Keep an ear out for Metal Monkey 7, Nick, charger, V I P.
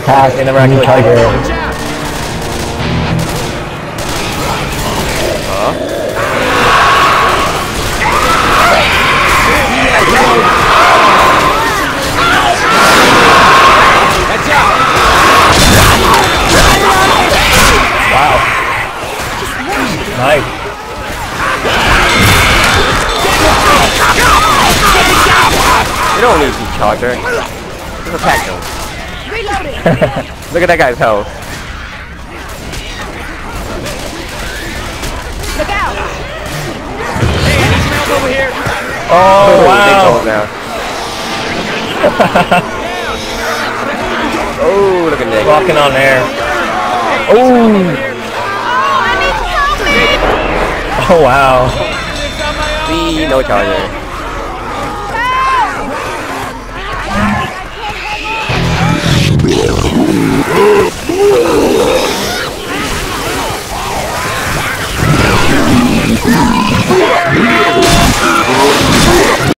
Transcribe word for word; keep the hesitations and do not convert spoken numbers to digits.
the pass in the round you target. Wow. Nice. You don't lose each other. Look at that guy's health. Look out! Hey, any smells over here? Oh, oh wow! Now. Oh, look at Nick. Walking on air. Oh! Oh, I need help! Oh wow! See, no charger.